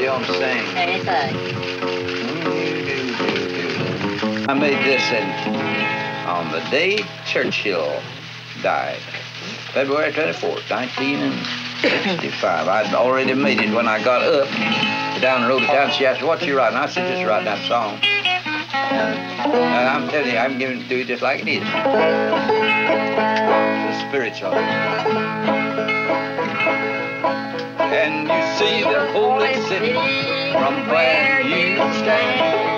y'all sing. Anything. I made this on the day Churchill died, February 24th, 1965. I'd already made it when I got up, down and wrote it down. She asked, "What you writing?" I said, "Just write that song." And I'm telling you, I'm giving it to you just like it is. The spirit's of it. And you see the holy city from where you stand.